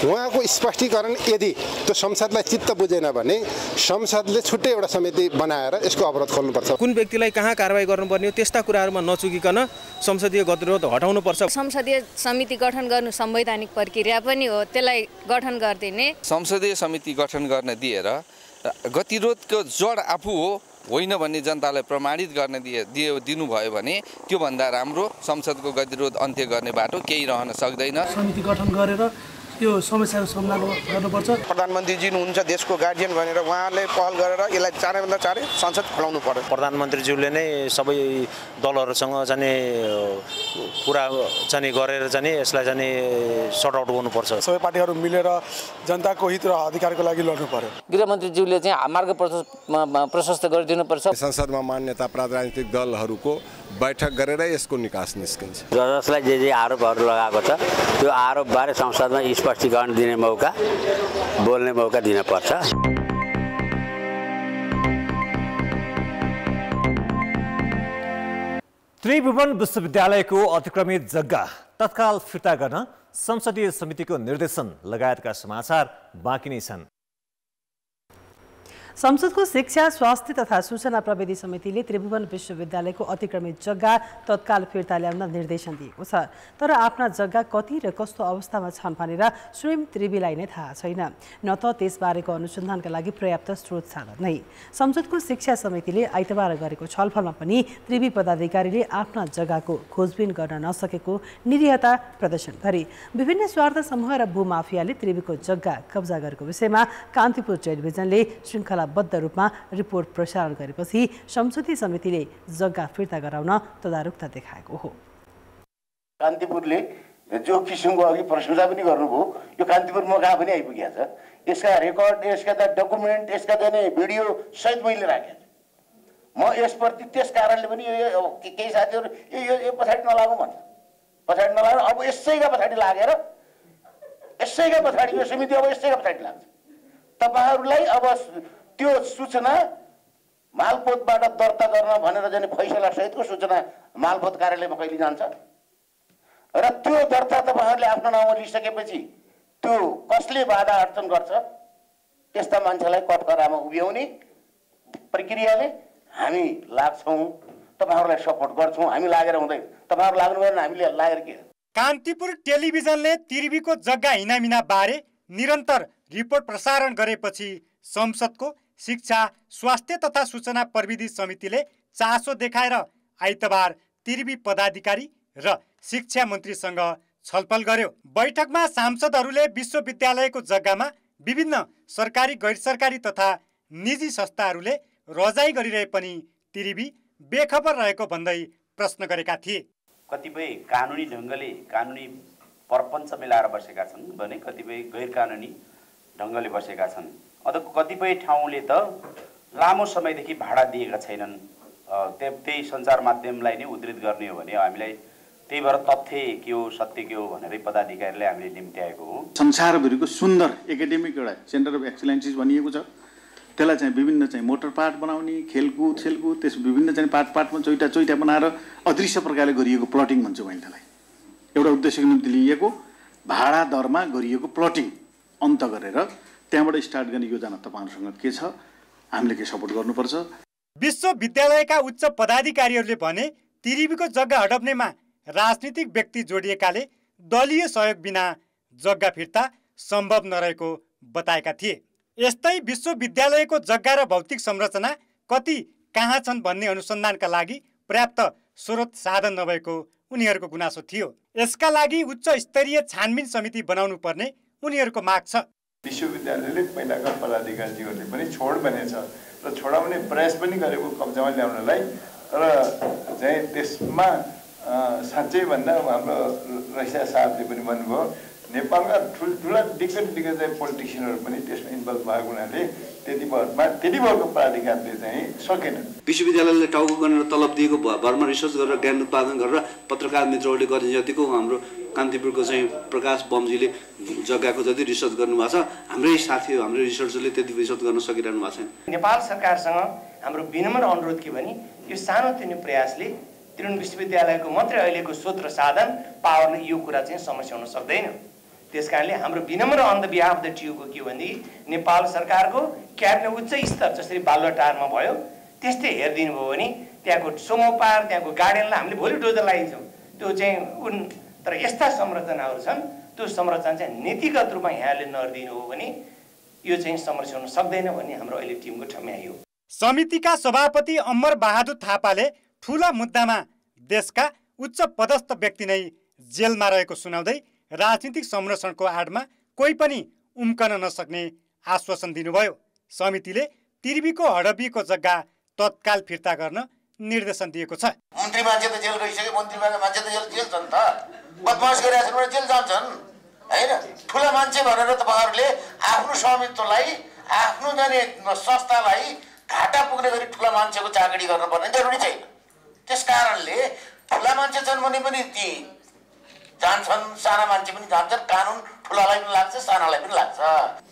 उहाँको स्पष्टीकरण यदि त्यो संसदलाई चित्त बुझेन भने संसदले छुट्टै एउटा समिति बनाएर यसको अवरोध खोल्नुपर्छ। कुन व्यक्तिलाई कहाँ कारवाही गर्नुपर्ने हो त्यस्ता कुराहरूमा नचुकिकन संसदीय गतिरोध हटाउनुपर्छ। संसदीय समिति गठन गर्नु संवैधानिक प्रक्रिया पनि हो, त्यसलाई गठन गरिदिने। संसदीय समिति गठन गर्न दिएर गतिरोधको जड आफू हो होइन भन्ने जनतालाई प्रमाणित गर्न दिए दियो दिनुभयो भने त्योभन्दा राम्रो संसदको गतिरोध अन्त्य गर्ने बाटो केही रहन सक्दैन। समिति गठन गरेर यो समस्याको समाधान गर्नुपर्छ। प्रधानमन्त्रीजी हुनुहुन्छ देशको गार्डियन भनेर उहाँले पहल गरेर यसलाई चाँडैभन्दा चाँडै संसद खुलाउनु पर्यो। प्रधानमन्त्रीज्यूले नै सबै दलहरूसँग जाने कुरा जाने गरेर जाने यसलाई जाने सर्ट आउट गर्नुपर्छ। सबै पार्टीहरू मिलेर जनताको हित र अधिकारको लागि लड्नु पर्यो। गृहमन्त्रीज्यूले चाहिँ मार्ग प्रशस्त गरिदिनुपर्छ। संसदमा मान्यता प्राप्त राजनीतिक दलहरूको बैठक गरेर यसको निकास निस्किन्छ। जसलाई जे जे आरोपहरू लगाएको छ त्यो आरोपबारे संसदमा स्पष्टीकरण दिने मौका बोल्ने मौका दिन पर्छ। त्रिभुवन विश्वविद्यालयको अतिक्रमित जग्गा तत्काल फिर्ता गर्न संसदीय समितिको निर्देशन लगायतका समाचार बाँकी नै छन्। संसद को शिक्षा स्वास्थ्य तथा सूचना प्रविधि समितिले त्रिभुवन विश्वविद्यालय को अतिक्रमित जग्गा तत्काल फिर्ता ल्याउन निर्देशन दिएको छ। तर आफ्ना जग्गा कति र कस्तो अवस्थामा छन् भनेर स्वयं त्रिभुवनलाई नै थाहा छैन, न त त्यसबारेको अनुसन्धानका लागि पर्याप्त स्रोत छन् नै। संसदको शिक्षा समितिले आइतबार गरेको छलफलमा पनि त्रिभुवन पदाधिकारीले आफ्ना जग्गाको खोजबिन गर्न नसकेको निरीहता प्रदर्शन गरे। विभिन्न स्वार्थ समूह र भूमाफियाले त्रिभुवनको जग्गा कब्जा गरेको विषयमा कान्तिपुर टेलिभिजनले श्रृंखलाबद्ध रूपमा रिपोर्ट प्रसारण गरेपछि संसदीय समितिले जग्गा फिर्ता गराउन तदारुकता देखाएको हो। कान्तिपुरले जो किसिमको अघि प्रशंसा पनि गर्नुभयो, यो कान्तिपुर मका पनि आइपुगेको छ। यसका रेकर्ड, यसका डकुमेन्ट, यसका चाहिँ भिडियो सहित मैले राखेको छु। म यसप्रति त्यस कारणले पनि यो केही साथीहरु यो पछाडी नलागौ भन्छ, पछाडी नलागेर अब यसैका पछाडी लागेर यसैका पछाडी यो समिति अब यसैका पछाडी लाग्छ। तपाईहरुलाई अब त्यो सूचना मालपोतबाट दर्ता गर्न भनेर जने फैसला सहितको सूचना मालपोत कार्यालयमा कहिले जान्छ र त्यो दर्ता तपाईहरुले आफ्नो नाउँमा लिइसकेपछि त्यो कसले बाधा अडचन गर्छ, त्यस्ता मान्छेलाई कटकरामा उभ्याउने प्रक्रियाले हामी लाग्छौं, तपाईहरुलाई सपोर्ट गर्छौं। हामी लागेर हुँदैन, तपाईहरु लाग्नु भएन, हामीले लागेर के। कान्तिपुर टेलिभिजनले त्रिभुवनको जग्गा हिनामिना बारे निरन्तर रिपोर्ट प्रसारण गरेपछि संसदको शिक्षा स्वास्थ्य तथा सूचना प्रविधि समितिले चासो देखाएर आइतबार त्रिभुवन पदाधिकारी र शिक्षा मन्त्रीसँग छलफल गर्यो। बैठकमा सांसदहरूले विश्वविद्यालयको जग्गामा विभिन्न सरकारी गैरसरकारी तथा निजी संस्थाहरूले रजाई गरिरहे पनि त्रिभुवन बेखबर रहेको भन्दै प्रश्न गरेका थिए। कतिपय कानुनी ढङ्गले कानुनी परपञ्च मिलाएर बसेका छन् भने कतिपय गैरकानुनी ढङ्गले बसेका छन्। अझ कतिपय ठाउँले त लामो समयदेखि भाडा दिएका छैनन्। त्यही सञ्चार माध्यमलाई नै उद्धृत गर्ने हो भने हामीलाई त्यही भएर तथ्य के हो सत्य के हो भनेर पदाधिकारीले हामीले निम्त्याएको हो। संसारभरिको सुन्दर एकाडेमिक एउटा सेन्टर अफ एक्सिलेन्सिज भनिएको छ, त्यसलाई चाहिँ विभिन्न चाहिँ मोटर पार्ट बनाउने, खेलकुद खेलकुद त्यस विभिन्न चाहिँ पार्ट पार्टमा चोइटा चोइटा बनाएर अदृश्य प्रकारले गरिएको प्लटिङ भन्छु मैले त्यसलाई। एउटा उद्देश्यको निम्ति लिएको भाडा दरमा गरिएको प्लटिङ अन्त गरेर त्यहाँबाट स्टार्ट गर्ने योजना तपाईहरुसँग के छ, हामीले के सपोर्ट गर्नुपर्छ। विश्वविद्यालयका उच्च पदाधिकारीहरूले भने त्रिभुवनको जग्गा हडप्नेमा राजनीतिक व्यक्ति जोडिएकाले दलीय सहयोग बिना जग्गा फिर्ता सम्भव नरहेको बताएका थिए। यस्तै विश्वविद्यालयको जग्गा र भौतिक संरचना कति कहाँ छन् भन्ने अनुसन्धानका लागि पर्याप्त स्रोत साधन नभएको उनीहरूको गुनासो थियो। यसका लागि उच्च स्तरीय छानबिन समिति बनाउनु पर्ने उनीहरूको माग छ। विश्वविद्यालयले पहिलाका पदाधिकारीहरूले पनि छोड भनेछ र छोडाउने प्रयास पनि गरेको कब्जामा ल्याउनलाई र चाहिँ त्यसमा साँच्चै भन्दा हाम्रो रसिया साहबले पनि भन्नुभयो नेपालका ठुल्ठुला दिग्गज दिग्गज पोलिटिसियनहरू पनि त्यसमा इन्भल्भ भएको हुनाले त्यति भरमा त्यति भरको पदाधिकारीले चाहिँ सकेनन्। विश्वविद्यालयले टाउको गरेर तलब दिएको भरमा रिसर्च गरेर ज्ञान उत्पादन गरेर पत्रकार मित्रहरूले गर्ने जतिको हाम्रो कान्तिपुरको चाहिँ प्रकाश बमजीले जग्गाको जति रिसर्च गर्नुभएको छ हाम्रै साथी हाम्रो रिसर्चरले त्यति रिसर्च गर्न सकिरहनु भएको छैन। नेपाल सरकारसँग हाम्रो विनम्र अनुरोध के भने यो सानोतिनो प्रयासले त्रिभुवन विश्वविद्यालयको मात्रै अहिलेको स्रोत र साधन पावरले यो कुरा चाहिँ समस्या हुन सक्दैन। त्यसकारणले हाम्रो विनम्र अन द बिहाफ द टियुको के भने नेपाल सरकारको क्याबिनेट उच्च स्तर जसरी बालुवाटारमा भयो त्यस्तै हेरिदिनु भयो भने त्यहाँको सोमोपार त्यहाँको गार्डनलाई हामीले भोलि डोजर लगाइन्छौँ त्यो चाहिँ उन। तर यस्ता संरचनाहरू छन् त्यो संरचना चाहिँ नीतिगत रूपमा यहाँले नदिनु हो भने यो चाहिँ समस्या हुन सक्दैन भन्ने हाम्रो अहिले टिमको ठम्याइ हो। समितिका सभापति अमर बहादुर थापाले ठूला मुद्दामा देशका उच्च पदस्थ व्यक्ति नै जेलमा रहेको सुनाउँदै राजनीतिक संरक्षणको आडमा कोही पनि उम्कन नसक्ने आश्वासन दिनुभयो। समितिले त्रिभुवनको हडपिएको जग्गा तत्काल फिर्ता गर्न निर्देशन दिएको छ। मन्त्री मान्छे त जेल गइसक्यो, मन्त्री मान्छे त जेल जेल छन् त बदमास गरिरहेछन् भने जेल जान्छन् हैन। ठुला मान्छे भनेर तपाईहरुले आफ्नो स्वामित्वलाई आफ्नो जने संस्थालाई घाटा पुग्ने गरी ठुला मान्छेको चाकडी गर्न पर्ने जरुरी छैन। त्यसकारणले ठुला मान्छे छन् भने पनि ती जान्छन्, साना मान्छे पनि जान्छन्। कानुन ठुलालाई पनि लाग्छ सानालाई पनि लाग्छ।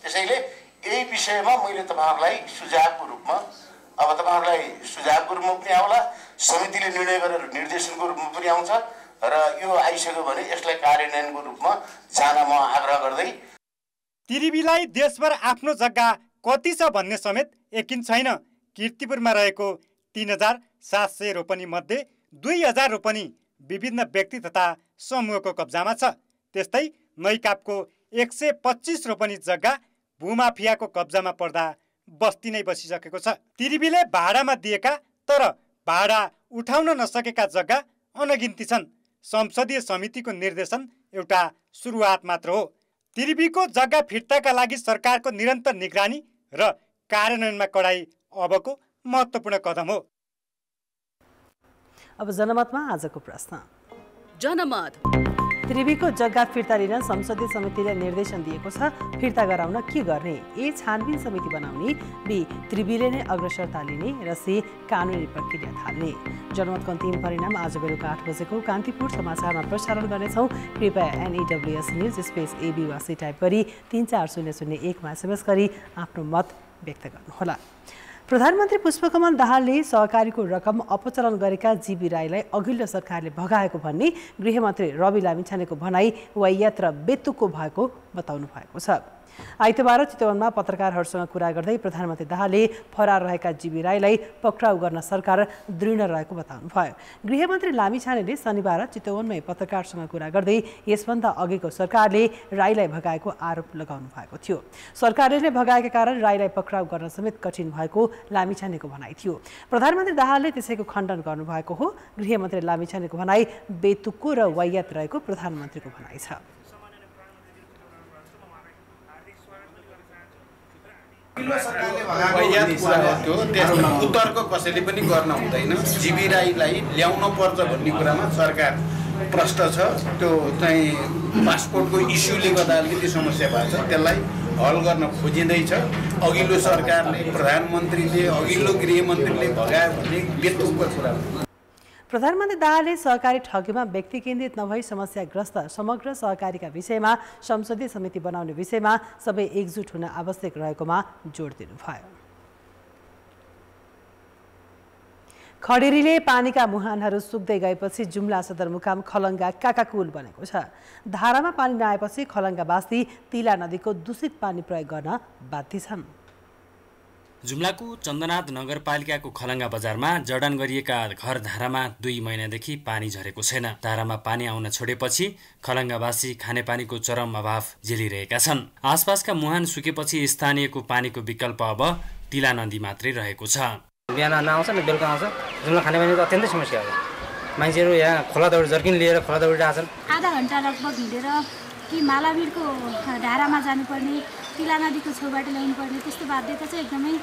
त्यसैले यही विषयमा मैले तपाईहरुलाई सुझावको रूपमा अब तपाईहरुलाई सुझावको रूपमा पनि आउला, समितिले निर्णय गरेर निर्देशनको रूपमा पनि आउँछ र यो आइसक्यो भने यसलाई कार्यान्वयनको रूपमा जान म आग्रह गर्दै त्रिभुवनलाई देशभर आफ्नो जग्गा कति छ भन्ने समेत यकिन छैन। कीर्तिपुरमा रहेको तीन हजार सात सय रोपनी मध्ये दुई हजार रोपनी विभिन्न व्यक्ति तथा समूहको कब्जामा छ। त्यस्तै नैकापको एक सय पच्चीस रोपनी जग्गा भूमाफियाको कब्जामा पर्दा बस्ती नै बसिसकेको छ। त्रिवीले भाडामा दिएका तर भाडा उठाउन नसकेका जग्गा अनगिन्ती छन्। संसदीय समितिको निर्देशन एउटा सुरुवात मात्र हो। त्रिवीको जग्गा फिर्ताका लागि सरकारको निरन्तर निगरानी र कार्यान्वयनमा कडाई अबको महत्त्वपूर्ण कदम हो। अब जनमतमा आजको प्रश्न। जनमत। त्रिवीको जग्गा फिर्ता लिन संसदीय समितिले निर्देशन दिएको छ। फिर्ता गराउन के गर्ने? ए छानबिन समिति बनाउने, बी त्रिवीले नै अग्रसरता लिने र सी कानुनी प्रक्रिया थाल्ने। जनमतको अन्तिम परिणाम आज बेलुका आठ बजेको कान्तिपुर समाचारमा प्रसारण गर्नेछौँ। कृपया एनईडब्ल्यूएस न्यूज स्पेस एबी वा सी टाइप गरी तीन चार शून्य शून्य एकमा एसएमएस गरी आफ्नो मत व्यक्त गर्नुहोला। प्रधानमन्त्री पुष्पकमल दाहालले सहकारीको रकम अपचलन गरेका जीबी राईलाई अघिल्लो सरकारले भगाएको भन्ने गृहमन्त्री रवि लामिछानेको भनाई वा यात्रा बेतुको भएको बताउनु भएको छ। आइतबार चितवनमा पत्रकारहरूसँग कुरा गर्दै प्रधानमन्त्री दाहालले फरार रहेका जीबी राईलाई पक्राउ गर्न सरकार दृढ रहेको बताउनुभयो। गृहमन्त्री लामिछानेले शनिबार चितवनमै पत्रकारसँग कुरा गर्दै यसभन्दा अघिको सरकारले राईलाई भगाएको आरोप लगाउनु भएको थियो। सरकारले भगाएका कारण राईलाई पक्राउ गर्न समेत कठिन भएको लामिछानेको भनाइ थियो। प्रधानमन्त्री दाहालले त्यसैको खण्डन गर्नुभएको हो। गृहमन्त्री लामिछानेको भनाइ बेतुको र वाय्यात रहेको प्रधानमन्त्रीको भनाइ छ। सरकारले भगाएको त्यसमा उत्तर्क कसैले पनि गर्न हुँदैन। जीबी राईलाई ल्याउन पर्छ भन्ने कुरामा सरकार प्रष्ट छ। त्यो चाहिँ पासपोर्टको इस्युले गर्दा अलिकति समस्या भएको छ, त्यसलाई हल गर्न खोजिँदैछ। अघिल्लो सरकारले, प्रधानमन्त्रीले, अघिल्लो गृहमन्त्रीले भगायो भन्ने बेतुको कुरा हो। प्रधानमन्त्री दाहालले सहकारी ठगीमा व्यक्ति केन्द्रित नभई समस्याग्रस्त समग्र सहकारीका विषयमा संसदीय समिति बनाउने विषयमा सबै एकजुट हुन आवश्यक रहेकोमा जोड दिनुभयो। खडेरीले पानीका मुहानहरू सुक्दै गएपछि जुम्ला सदरमुकाम खलंगा काकाकुल बनेको छ। धारामा पानी नआएपछि खलंगावासी तीला नदीको दूषित पानी प्रयोग गर्न बाध्य छन्। जुम्लाको चन्दनाथ नगरपालिकाको खलंगा बजारमा जडान गरिएका घर धारामा दुई महिनादेखि पानी झरेको छैन। धारामा पानी आउन छोडेपछि खलंगावासी खानेपानीको चरम अभाव झेलिरहेका छन्। आसपासका मुहान सुकेपछि स्थानीयको पानीको विकल्प अब तीला नदी मात्रै रहेको छ। बिहान नआउँछ नि बेलुका आउँछ। जुम्ला खानेपानी त अत्यन्तै समस्या हो। मान्छेहरू यहाँ खोला दौड जर्किन लिएर खोला दौडिरहेछन्। आधा घण्टा लगभग हिँडेर कि मालावीरको धारामा जानुपर्ने, तीला नदीको छेउबाट ल्याउनुपर्ने त्यस्तो बाध्यता चाहिँ एकदमै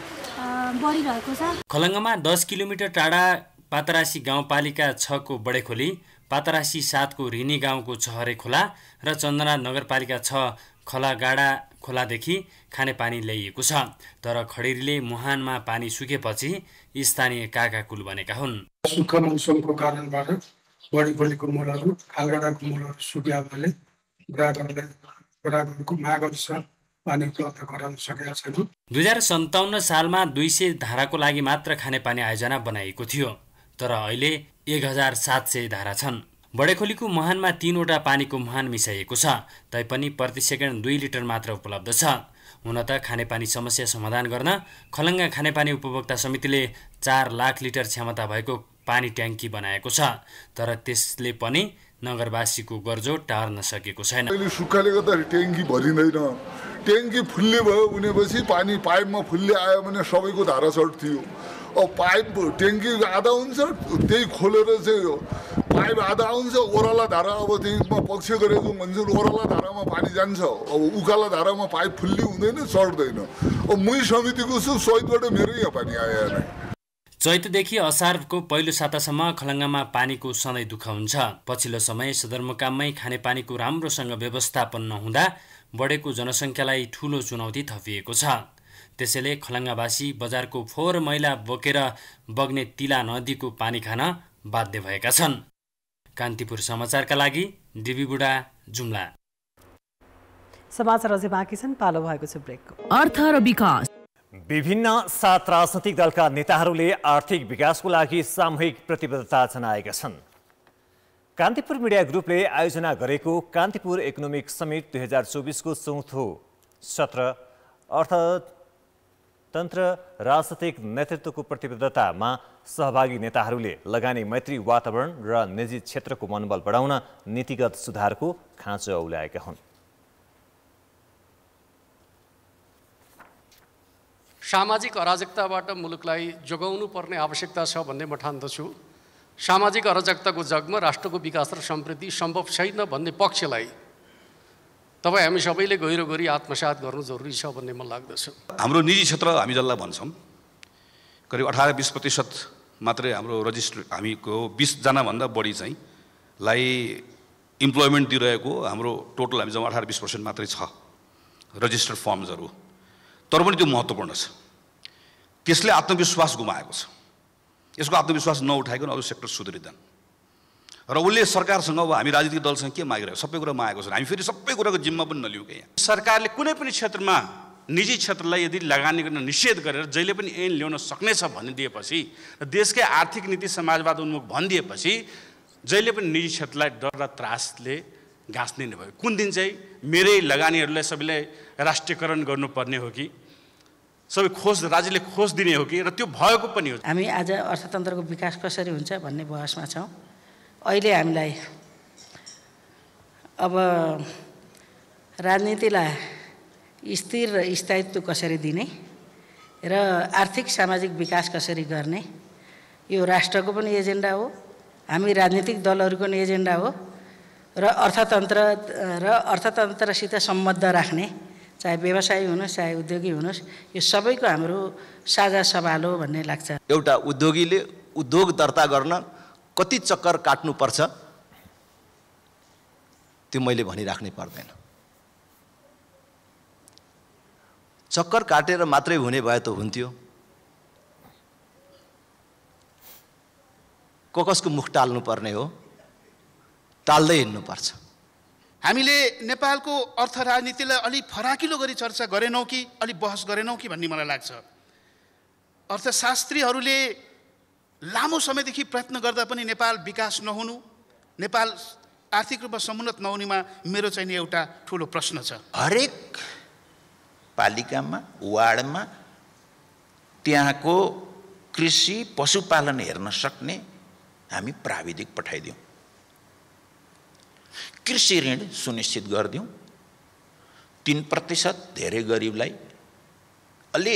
बढिरहेको छ। खलंगामा दस किलोमिटर टाढा पातरासी गाउँपालिका छ को बडेखोली, पातरासी सात को रिनी गाउँको छहरे खोला र चन्दनाथ नगरपालिका छ खलागाडा खोलादेखि खानेपानी ल्याइएको छ। तर खडेरीले मुहानमा पानी सुकेपछि स्थानीय काकाकुल बनेका हुन्। सुक्खा मौसमको कारणबाट बडेखोलीको मूलहरू, खालगाडाको मूलहरू सुकेकाले दुई हजार सन्ताउन्न सालमा दुई सय धाराको लागि मात्र खानेपानी आयोजना बनाइएको थियो, तर अहिले एक हजार सात सय धारा छन्। बडेखोलीको मुहानमा तीनवटा पानीको मुहान मिसाइएको छ, तैपनि प्रति सेकेन्ड दुई लिटर मात्र उपलब्ध छ। हुन त खानेपानी समस्या समाधान गर्न खलंगा खानेपानी उपभोक्ता समितिले चार लाख लिटर क्षमता भएको पानी ट्याङ्की बनाएको छ, तर त्यसले पनि नगरवासीको गर्जो टार्न सकेको छैन। सुक्खाले गर्दा ट्याङ्की भरिँदैन। ट्याङ्की फुल्ले भयो उनेपछि पानी पाइपमा फुल्ले आयो भने सबैको धारा सर्ट थियो। अब पाइप ट्याङ्की आधा हुन्छ, त्यही खोलेर चाहिँ पाइप आधा हुन्छ, ओह्राला धारा अब त्यसमा पक्ष गरेको भन्छन्। ओह्राला धारामा पानी जान्छ, अब उकाला धारामा पाइप फुल्ली हुँदैन, चढ्दैन। अब मै समितिको छु, सहितबाट मेरै यहाँ पानी आएन। चैतदेखि असारको पहिलो सातासम्म खलंगामा पानीको सधैँ दुःख हुन्छ। पछिल्लो समय सदरमुकाममै खानेपानीको राम्रोसँग व्यवस्थापन नहुँदा बढेको जनसङ्ख्यालाई ठूलो चुनौती थपिएको छ। त्यसैले खलंगावासी बजारको फोहोर मैला बोकेर बग्ने तीला नदीको पानी खान बाध्य भएका छन्। कान्तिपुर समाचारका लागि डिबी बुढा, जुम्ला। समाचार अझै बाँकी छन्, पालो भएको छ ब्रेकको। अर्थ र विकास। विभिन्न सात राजनीतिक दलका नेताहरूले आर्थिक विकासको लागि सामूहिक प्रतिबद्धता जनाएका छन्। कान्तिपुर मिडिया ग्रुपले आयोजना गरेको कान्तिपुर इकोनोमिक समिट दुई हजार चौबिस को चौथो सत्र अर्थ तंत्र राजनीतिक नेतृत्वको प्रतिबद्धतामा सहभागी नेताहरूले लगानी मैत्री वातावरण र निजी क्षेत्रको मनोबल बढाउन नीतिगत सुधारको खाँचो औल्याएका हुन्। सामाजिक अराजकताबाट मुलुकलाई जोगाउनु पर्ने आवश्यकता छ भन्ने म ठान्दछु। सामाजिक अराजकताको जगमा राष्ट्रको विकास र समृद्धि सम्भव छैन भन्ने पक्षलाई तब हामी सबैले गहिरो गरी आत्मसात गर्नु जरुरी छ भन्ने मलाई लाग्दछ। हाम्रो निजी क्षेत्र हामी जसलाई भन्छौँ करिब अठारह बीस प्रतिशत मात्रै हाम्रो रजिस्टर हामीको बीस जना भन्दा बढी चाहिँ लाई इम्प्लोयमेन्ट दिइरहेको हाम्रो टोटल हामी जम्मा अठारह बीस पर्सेंट मात्रै छ रजिस्टर्ड फर्म्सहरु। तर पनि त्यो महत्त्वपूर्ण छ, त्यसले आत्मविश्वास गुमाएको छ। यसको आत्मविश्वास नउठाइकन अरू सेक्टर सुधरिदैन र उसले सरकारसँग अब हामी राजनीतिक दलसँग के मागिरहेको सबै कुरा मागेको छ। हामी फेरि सबै कुराको जिम्मा पनि नलिउकै। सरकारले कुनै पनि क्षेत्रमा निजी क्षेत्रलाई यदि लगानी गर्न निषेध गरेर जहिले पनि ऐन ल्याउन सक्नेछ भनिदिएपछि र देशकै आर्थिक नीति समाजवाद उन्मुख भनिदिएपछि जहिले पनि निजी क्षेत्रलाई डर र त्रासले गास्ने नै भयो। कुन दिन चाहिँ मेरै लगानीहरूलाई सबैलाई राष्ट्रियकरण गर्नुपर्ने हो कि सबै खोज राज्यले खोज दिने हो कि, र त्यो भएको पनि हो। हामी आज अर्थतन्त्रको विकास कसरी हुन्छ भन्ने बहसमा छौँ। अहिले हामीलाई अब राजनीतिलाई स्थिर र स्थायित्व कसरी दिने र आर्थिक सामाजिक विकास कसरी गर्ने, यो राष्ट्रको पनि एजेन्डा हो, हामी राजनीतिक दलहरूको पनि एजेन्डा हो, र अर्थतन्त्र र अर्थतन्त्रसित सम्बद्ध राख्ने चाहे व्यवसायी हुनुहोस् चाहे उद्योगी हुनुहोस् यो सबैको हाम्रो साझा सवाल हो भन्ने लाग्छ। एउटा उद्योगीले उद्योग दर्ता गर्न कति चक्कर काट्नु पर्छ त्यो मैले भनिराख्नै पर्दैन। चक्कर काटेर मात्रै हुने भए त हुन्थ्यो। ककसको मुख टाल्नु पर्ने हो, टाल्दै हिँड्नु पर्छ। हामीले नेपालको अर्थ राजनीतिलाई अलि फराकिलो गरी चर्चा गरेनौं कि अलि बहस गरेनौं कि भन्ने मलाई लाग्छ। अर्थशास्त्रीहरूले लामो समयदेखि प्रयत्न गर्दा पनि नेपाल विकास नहुनु, नेपाल आर्थिक रूपमा समुन्नत नहुनेमा मेरो चाहिँ नि एउटा ठूलो प्रश्न छ। हरेक पालिकामा वार्डमा त्यहाँको कृषि पशुपालन हेर्न सक्ने हामी प्राविधिक पठाइदिउँ, कृषि ऋण सुनिश्चित गरिदिउँ, तीन प्रतिशत धेरै गरिबलाई अलि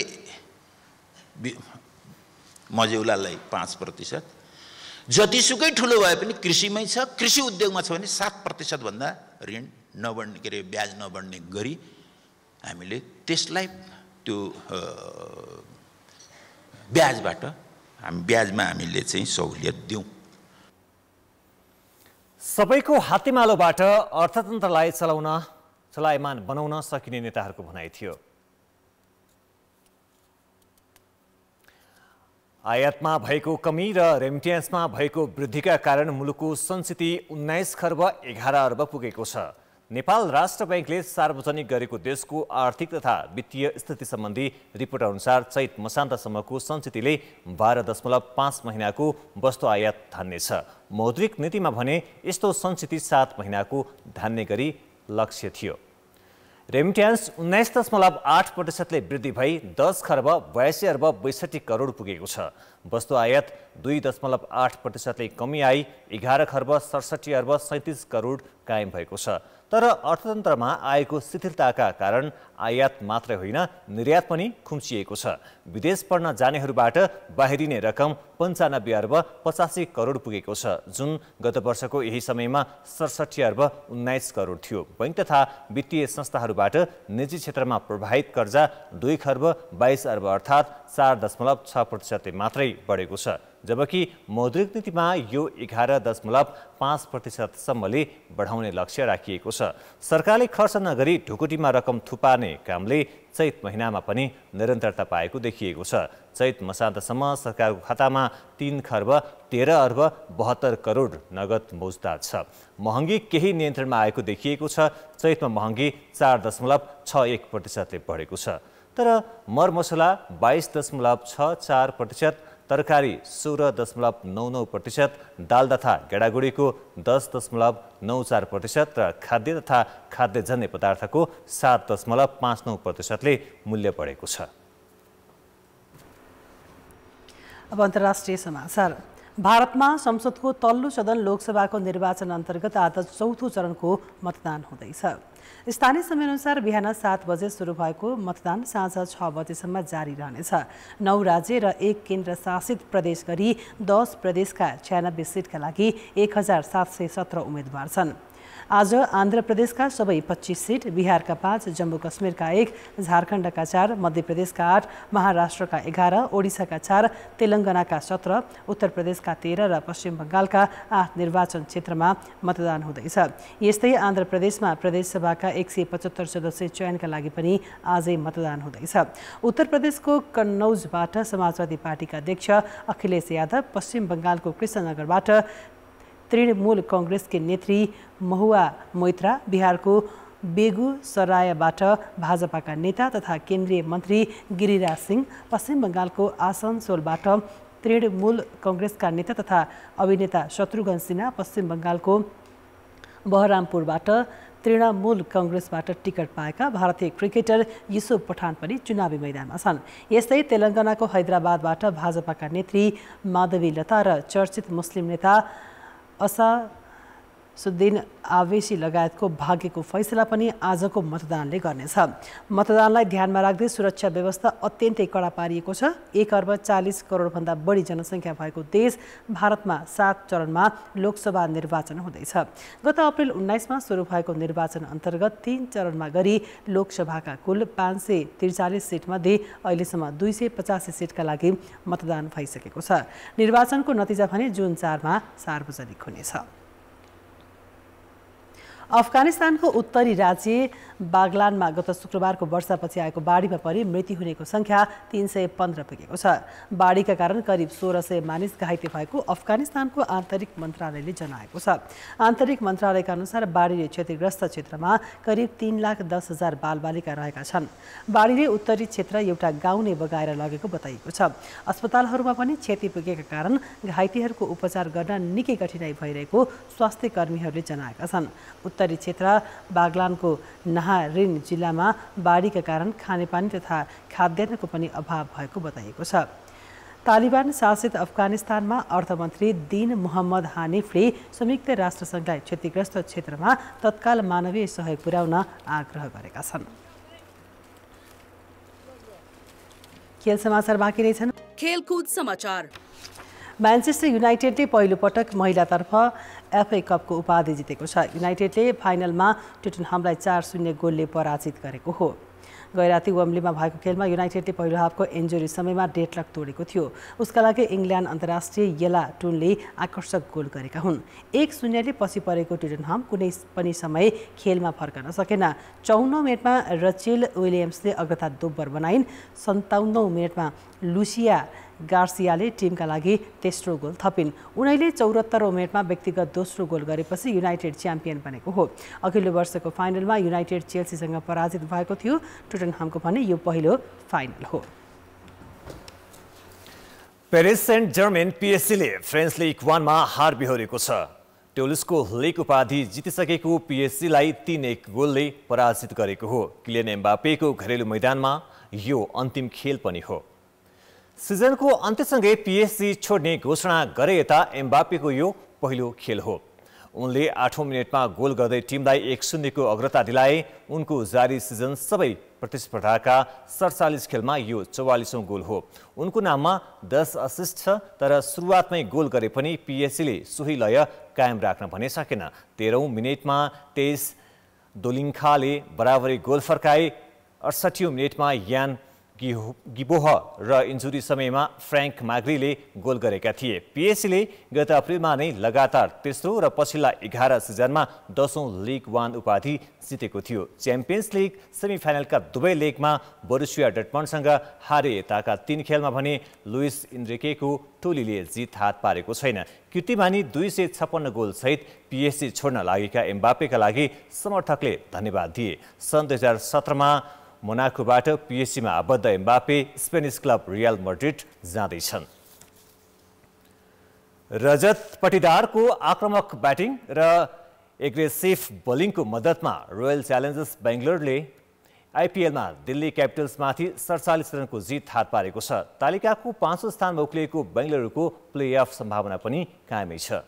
मजेउलालाई पांच प्रतिशत जतिसुकै ठूलो भए पनि कृषिमै छ, कृषि उद्योगमा छ भने सात प्रतिशत भन्दा ऋण नबढ्ने के अरे ब्याज नबढ्ने गरी हामीले त्यसलाई त्यो ब्याजबाट हामी ब्याजमा हामीले चाहिँ सहुलियत दिउँ। सबैको हातेमालोबाट अर्थतन्त्रलाई चलाउन चलायमान बनाउन सकिने नेताहरूको भनाइ थियो। आयातमा भएको कमी र रेमिट्यान्समा भएको वृद्धिका कारण मुलुकको संचित उन्नाइस खर्ब एघार अर्ब पुगेको छ। नेपाल राष्ट्र बैंकले सार्वजनिक गरेको देशको आर्थिक तथा वित्तीय स्थिति सम्बन्धी रिपोर्ट अनुसार चैत मसान्तसम्मको संचितले बाह्र दशमलव पांच महीनाको वस्तु आयात धान्नेछ। मौद्रिक नीतिमा भने यस्तो संचित सात महीनाको धान्ने गरी लक्ष्य थियो। रेमिट्यान्स उन्नाइस दशमलव आठ प्रतिशतले वृद्धि भई दस खर्ब बयासी अर्ब बैसठी करोड पुगेको छ। वस्तु आयात दुई दशमलव आठ प्रतिशतले कमी आई एघार खर्ब सडसठी अर्ब सैंतीस करोड कायम भएको छ। तर अर्थतन्त्रमा आएको शिथिलताका कारण आयात मात्रै होइन निर्यात पनि खुम्चिएको छ। विदेश पढ्न जानेहरूबाट बाहिरिने रकम पन्चानब्बे अर्ब पचासी करोड पुगेको छ, जुन गत वर्षको यही समयमा सडसठी अर्ब उन्नाइस करोड थियो। बैंक तथा वित्तीय संस्थाहरू निजी क्षेत्रमा प्रभावित कर्जा दुई खर्ब बाईस अर्ब अर्थात चार दशमलव छ प्रतिशतले मात्रै बढेको छ, जबकि मौद्रिक नीतिमा यो एघार दशमलव पांच प्रतिशतसम्मले बढाउने लक्ष्य राखिएको छ। सरकारले खर्च नगरी ढुकुटीमा रकम थुपार्ने कामले चैत महिनामा पनि निरन्तरता पाएको देखिएको छ। चैत मसान्तसम्म सरकारको खातामा तीन खर्ब तेह्र अर्ब बहत्तर करोड नगद मौजूदा छ। महँगी केही नियन्त्रणमा आएको देखिएको छ। चैतमा महँगी चार दशमलव छ एक प्रतिशतले बढेको छ, तर मरमसला बाईस दशमलव छ चार प्रतिशत, तरकारी सोह्र दशमलव नौ नौ प्रतिशत, दाल तथा गेडागुडीको दस दशमलव नौ चार प्रतिशत र खाद्य तथा खाद्यजन्य पदार्थको सात दशमलव पाँच नौ प्रतिशतले मूल्य बढेको छ। अब अंतर्राष्ट्रिय समाचार। भारत में संसद को तल्लो सदन लोकसभा को निर्वाचन अंतर्गत आज चौथो चरण को मतदान हुँदैछ। स्थानीय समयअनुसार बिहान सात बजे सुरु भएको मतदान साँझ छ बजेसम्म जारी रहनेछ। नौ राज्य र एक केन्द्र शासित प्रदेश गरी दस प्रदेश का छियानब्बे सीट का लागि एक हजार सात सय सत्र उम्मीदवार छन्। आज आंध्र प्रदेश का सबै पच्चीस सीट, बिहार का पांच, जम्मू कश्मीर का एक, झारखंड का चार, मध्य प्रदेश का आठ, महाराष्ट्र का एघारह, ओडिशा का चार, तेलंगाना का सत्रह, उत्तर प्रदेश का तेरह र पश्चिम बंगाल का आठ निर्वाचन क्षेत्र में मतदान हुँदैछ। यस्तै आंध्र प्रदेश में प्रदेश सभा का एक सौ पचहत्तर सदस्य चयन का लागि पनि आज मतदान हुँदैछ। उत्तर प्रदेश को कन्नौजबाट समाजवादी पार्टी का अध्यक्ष अखिलेश यादव, पश्चिम बंगाल को कृष्णनगरबाट तृणमूल कांग्रेस के नेत्री महुआ मोइत्रा, बिहार को बेगुसरायबाट भाजपा का नेता तथा केन्द्रीय मंत्री गिरिराज सिंह, पश्चिम बंगाल को आसनसोलबाट तृणमूल कांग्रेस का नेता तथा अभिनेता शत्रुघ्न सिन्हा, पश्चिम बंगाल को बहरामपुरबाट तृणमूल कांग्रेसबाट टिकट पाएका भारतीय क्रिकेटर यूसुफ पठान पनि चुनावी मैदानमा छन्। यस्तै तेलंगानाको हैदराबादबाट भाजपा का नेत्री माधवी लता र चर्चित मुस्लिम नेता असदुद्दीन आवेसी लगायत को भाग्य को फैसला आज को मतदानले गर्नेछ। मतदानलाई ध्यान में राख्दै सुरक्षा व्यवस्था अत्यंत कड़ा पारिएको छ। एक अर्ब चालीस करोड़ भन्दा बढी जनसंख्या भएको देश भारत में सात चरण में लोकसभा निर्वाचन हुँदैछ। गत अप्रिल उन्नाइस में सुरु भएको निर्वाचन अंतर्गत तीन चरण में गरी लोकसभा का कुल पांच सौ त्रिचालीस सीट मध्ये अहिलेसम्म दुई सौ पचासी सीट का लागि मतदान भइसकेको छ। निर्वाचन को नतिजा भने जून चार में सार्वजनिक हुनेछ। अफगानिस्तान को उत्तरी राज्य बागलान में गत शुक्रवार को वर्षा पछि आएको बाढ़ी में परी मृत्यु होने को संख्या तीन सौ पंद्रह पुगेको छ। बाढ़ी का कारण करीब सोलह सय मानिस घाइते भएको अफगानिस्तान को आंतरिक मंत्रालयले जनाएको छ। आंतरिक मंत्रालय का अनुसार बाढ़ी क्षतिग्रस्त क्षेत्र में करीब तीन लाख दस हजार बालबालिका रहेका छन्। बाढ़ीले उत्तरी क्षेत्र एउटा गाउँ नै बगाएर लगेको बताइएको छ। अस्पतालहरूमा पनि क्षति पुगेका कारण घाइतेहरूको उपचार गर्न निकै कठिनाई भइरहेको स्वास्थ्य कर्मीहरूले जनाएका छन्। उत्तरी क्षेत्र बागलान को नहारिन जिला में बाढ़ी का कारण खानेपानी तथा खाद्यान्न को पनि अभाव भएको बताइएको छ। तालिबान शासित अफगानिस्तान में अर्थमंत्री दीन मोहम्मद हानिफले संयुक्त राष्ट्रसंघलाई क्षतिग्रस्त क्षेत्र में तत्काल मानवीय सहयोग पुर्याउन आग्रह गरेका छन्। खेल समाचार बाँकी नै छन्। खेलकुद समाचार। मैनचेस्टर युनाइटेडले पहिलो पटक महिलातर्फ एफए कप को उपाधि जितेको छ। युनाइटेडले फाइनल में टोटनहमलाई चार शून्य गोलले पराजित गरेको हो। गैराती वम्बलीमा भएको खेलमा युनाइटेडले पहिलो हाफको इन्जुरी समयमा डेढ़ लाख तोडेको थियो। उसका लागि इंग्ल्याण्ड अन्तर्राष्ट्रिय येला टुनले आकर्षक गोल गरेका हुन्। एक शून्यले पछि परेको टोटनहम कुनै पनि समय खेलमा फर्कन सकेन। चौवन्नौ मिनेटमा रचेल विलियम्सले अग्रता दोब्बर बनाइन्। सन्ताउन्नौ मिनेटमा लुसिया गार्सियाले टिमका लागि तेस्रो गोल थपिन्। उनैले चौहत्तरौं मिनेटमा व्यक्तिगत दोस्रो गोल गरेपछि युनाइटेड च्याम्पियन बनेको हो। अघिल्लो वर्षको फाइनलमा युनाइटेड चेल्सीसँग पराजित भएको थियो। टोटनहमको भने यो पहिलो फाइनल हो। पेरिस सेन्ट जर्मेन पीएसजीले फ्रेन्च लीग एक मा हार बिहोरेको छ। ट्युल्सको लीग उपाधि जितिसकेको पीएसजीलाई तीन एक गोलले पराजित गरेको हो। किलियन एम्बापेको घरेलु मैदानमा यो अन्तिम खेल पनि हो। सीजन को अन्त्यसँगै पीएसजी छोड़ने घोषणा गरे यता एम्बापेको यो पहिलो खेल हो। उनले आठौं मिनेटमा गोल गर्दै टिमलाई एक शून्य को अग्रता दिलाए। उनको जारी सीजन सबै प्रतिस्पर्धाका सैंतालीस खेलमा यो चौवालीसौं गोल हो। उनको नाममा दस असिस्ट छ। तर सुरुवातमै गोल गरे पनि पीएसजीले सोही लय कायम राख्न भने सकेन। तेह्रौं मिनेटमा तेइस दोलिङ्खाले बराबरी गोल फर्काए। अठसट्ठीौं मिनेटमा यान गिबोह र इन्जुरी समयमा फ्रैंक माग्रीले गोल गरेका थिए। पीएसजीले गत अप्रिलमा नै लगातार तेस्रो र पछिल्ला एघार सीजनमा दसौं लीग एक उपाधि जितेको थियो। च्याम्पियन्स लीग सेमिफाइनलका दुवै लेगमा बोरुसिया डर्टमन्डसँग हारे। यताका तीन खेलमा भने लुइस इन्रिकेको टोलीले जित हात पारेको छैन। कीर्तिमानी दुई सय छप्पन्न गोल सहित पीएसजी छोड्न लागेका एम्बापेका लागि समर्थकले धन्यवाद दिए। सन् दुई हजार सत्रमा मोनाकोबाट पीएसजी में आबद्ध Mbappe Spanish club Real Madrid जाँदैछन्। रजत पटीदार को आक्रामक बैटिंग र एग्रेसिव बॉलिंग को मद्दत में रोयल चैलेंजर्स बेंगलोरले आईपीएल में दिल्ली कैपिटल्स माथि सैंतालीस रन को जीत हाथ पारेको छ। तालिका को पांचौं स्थान में उक्लिएको बेंगलुरु को प्लेअफ संभावना पनि कायमै छ।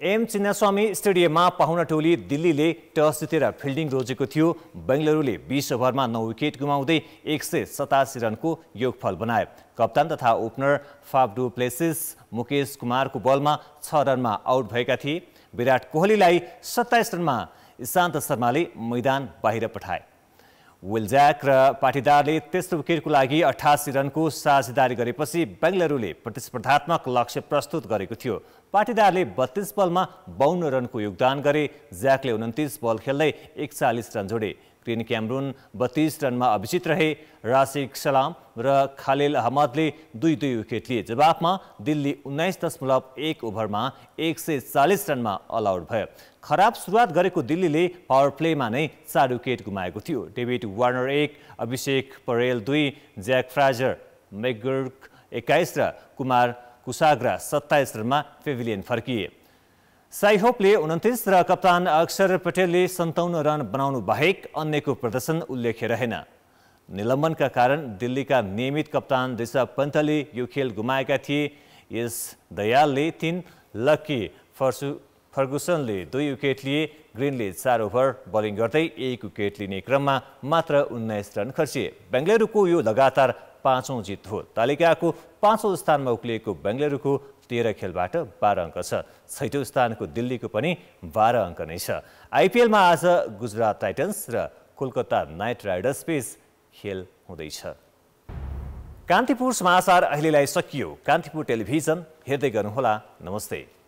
एम चिन्नास्वामी स्टेडियम में पाहुना टोली दिल्लीले टस जितेर फिल्डिंग रोजेको थियो। बेंगलुरुले बीस ओभर में नौ विकेट गुमाउँदै एक सौ सतासी रन को योगफल बनाए। कप्तान तथा opener Faf du Plessis Mukesh Kumar को बल में छ रन में आउट भएका थिए। विराट कोहलीलाई सत्ताईस रन में ईशांत शर्माले मैदान बाहिर पठाए। विलजैक र पाटीदारले तेस्रो विकेटको लागि अठासी रनको साझेदारी गरेपछि बेंगलुरुले प्रतिस्पर्धात्मक लक्ष्य प्रस्तुत गरेको थियो। पाटीदारले बत्तीस बलमा बाउन्न रनको योगदान गरे। जैकले उन्तीस बल खेल्दै एकचालीस रन जोडे। ग्रीन क्यामरून बत्तीस रनमा अभिजित रहे। राशिद सलाम र खालिल अहमदले दुई दुई विकेट लिए। जवाबमा दिल्ली उन्नाइस दशमलव एक ओभरमा एक सौ चालीस रनमा अल आउट भयो। खराब सुरुवात गरेको दिल्लीले पावर प्लेमा नै चार विकेट गुमाएको थियो। डेभिड वार्नर एक, अभिषेक परेल दुई, जैक फ्राजर मैगर्क एक्काईस र कुमार कुसाग्रा सत्ताईस रनमा पेभिलियन फर्किए। साई होपले उन्तीस र कप्तान अक्षर पटेलले सन्ताउन्न रन बनाउनु बाहेक अन्यको प्रदर्शन उल्लेख्य रहेन। निलम्बनका कारण दिल्लीका नियमित कप्तान ऋषभ पन्तले यो खेल गुमाएका थिए। यस दयालले तीन, लक्की फर्गुसनले दुई विकेट लिए। ग्रीनले चार ओभर बलिङ गर्दै एक विकेट लिने क्रममा मात्र उन्नाइस रन खर्चिए। बेंगलुरुको यो लगातार पाँचौं जित हो। तालिकाको पाँचौं स्थानमा उक्लिएको बेंगलुरुको तेह्र खेलबाट बाह्र अंक छ। छैटौं स्थानको दिल्लीको पनि बाह्र अंक नै छ। आईपीएल में आज गुजरात टाइटन्स र कोलकाता नाइट राइडर्स बीच खेल हुँदैछ। कान्तिपुर समाचार अहिलेलाई सकियो। कान्तिपुर टेलिभिजन हेर्दै गर्नुहोला। नमस्ते।